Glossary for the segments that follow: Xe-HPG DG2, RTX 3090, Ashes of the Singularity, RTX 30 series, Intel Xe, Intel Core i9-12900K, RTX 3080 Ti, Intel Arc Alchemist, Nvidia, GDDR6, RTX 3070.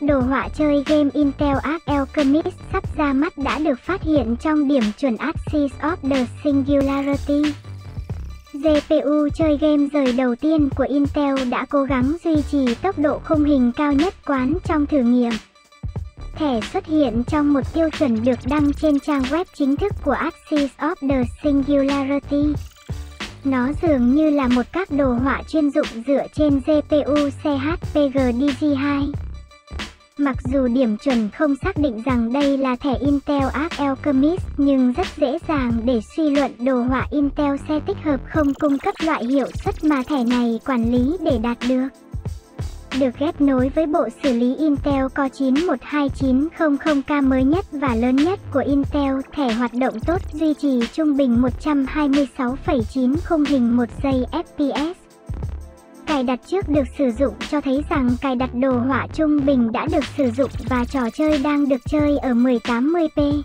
các đồ họa chơi game Intel Arc Alchemist sắp ra mắt đã được phát hiện trong điểm chuẩn Ashes of the Singularity. GPU chơi game rời đầu tiên của Intel đã cố gắng duy trì tốc độ khung hình cao nhất quán trong thử nghiệm. Thẻ xuất hiện trong một tiêu chuẩn được đăng trên trang web chính thức của Ashes of the Singularity. Nó dường như là một các đồ họa chuyên dụng dựa trên GPU Xe-HPG DG2. Mặc dù điểm chuẩn không xác định rằng đây là thẻ Intel Arc Alchemist, nhưng rất dễ dàng để suy luận đồ họa Intel Xe tích hợp không cung cấp loại hiệu suất mà thẻ này quản lý để đạt được. Được ghép nối với bộ xử lý Intel Core i9-12900K mới nhất và lớn nhất của Intel, thẻ hoạt động tốt duy trì trung bình 126,9 khung hình 1 giây FPS. Cài đặt trước được sử dụng cho thấy rằng cài đặt đồ họa trung bình đã được sử dụng và trò chơi đang được chơi ở 1080p.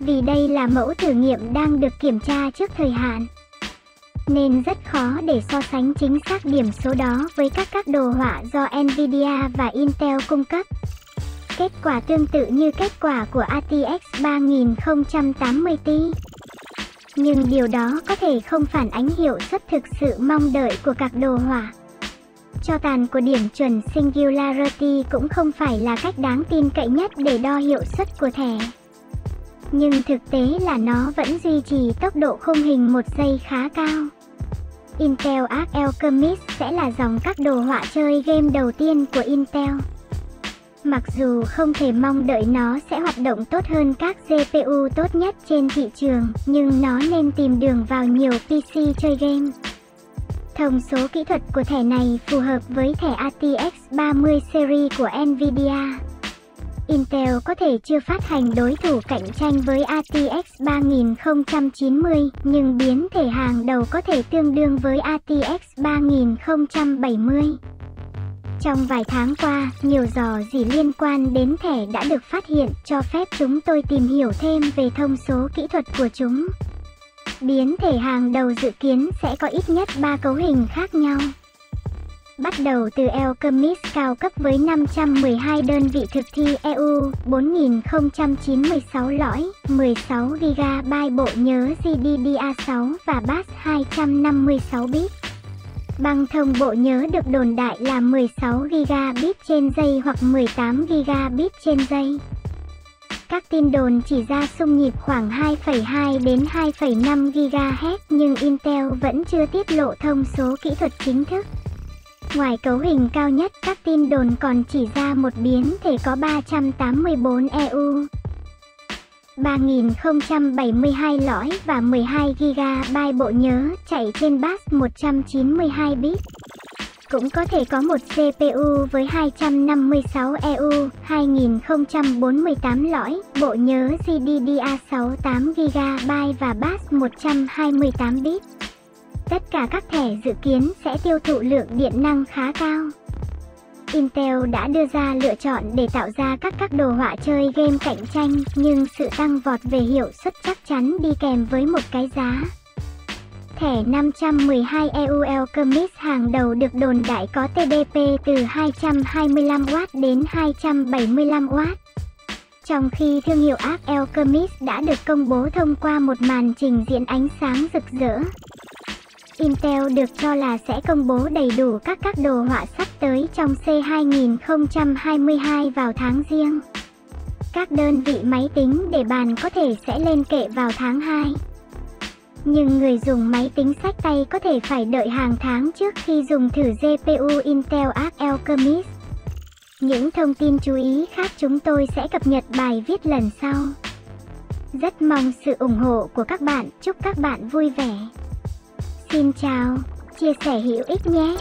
Vì đây là mẫu thử nghiệm đang được kiểm tra trước thời hạn, nên rất khó để so sánh chính xác điểm số đó với các đồ họa do Nvidia và Intel cung cấp. Kết quả tương tự như kết quả của RTX 3080 Ti. Nhưng điều đó có thể không phản ánh hiệu suất thực sự mong đợi của các đồ họa. Cho tàn của điểm chuẩn Singularity cũng không phải là cách đáng tin cậy nhất để đo hiệu suất của thẻ. Nhưng thực tế là nó vẫn duy trì tốc độ khung hình 1 giây khá cao. Intel Arc Alchemist sẽ là dòng các đồ họa chơi game đầu tiên của Intel. Mặc dù không thể mong đợi nó sẽ hoạt động tốt hơn các GPU tốt nhất trên thị trường, nhưng nó nên tìm đường vào nhiều PC chơi game. Thông số kỹ thuật của thẻ này phù hợp với thẻ RTX 30 series của Nvidia. Intel có thể chưa phát hành đối thủ cạnh tranh với RTX 3090, nhưng biến thể hàng đầu có thể tương đương với RTX 3070. Trong vài tháng qua, nhiều rò rỉ liên quan đến thẻ đã được phát hiện, cho phép chúng tôi tìm hiểu thêm về thông số kỹ thuật của chúng. Biến thể hàng đầu dự kiến sẽ có ít nhất 3 cấu hình khác nhau. Bắt đầu từ Alchemist cao cấp với 512 đơn vị thực thi EU, 4096 lõi, 16GB bộ nhớ GDDR6 và bus 256 bit. Băng thông bộ nhớ được đồn đại là 16GB trên giây hoặc 18GB trên giây. Các tin đồn chỉ ra xung nhịp khoảng 2,2 đến 2,5 GHz, nhưng Intel vẫn chưa tiết lộ thông số kỹ thuật chính thức. Ngoài cấu hình cao nhất, các tin đồn còn chỉ ra một biến thể có 384 EU, 3072 lõi và 12GB bộ nhớ chạy trên bus 192 bit. Cũng có thể có một CPU với 256 EU, 2048 lõi, bộ nhớ GDDR6 8GB và bus 128 bit. Tất cả các thẻ dự kiến sẽ tiêu thụ lượng điện năng khá cao. Intel đã đưa ra lựa chọn để tạo ra các đồ họa chơi game cạnh tranh, nhưng sự tăng vọt về hiệu suất chắc chắn đi kèm với một cái giá. Thẻ 512 EU Alchemist hàng đầu được đồn đại có TDP từ 225W đến 275W. Trong khi thương hiệu Arc Alchemist đã được công bố thông qua một màn trình diễn ánh sáng rực rỡ. Intel được cho là sẽ công bố đầy đủ các đồ họa sắp tới trong C 2022 vào tháng Giêng. Các đơn vị máy tính để bàn có thể sẽ lên kệ vào tháng 2. Nhưng người dùng máy tính xách tay có thể phải đợi hàng tháng trước khi dùng thử GPU Intel Arc Alchemist. Những thông tin chú ý khác chúng tôi sẽ cập nhật bài viết lần sau. Rất mong sự ủng hộ của các bạn, chúc các bạn vui vẻ. Xin chào, chia sẻ hữu ích nhé!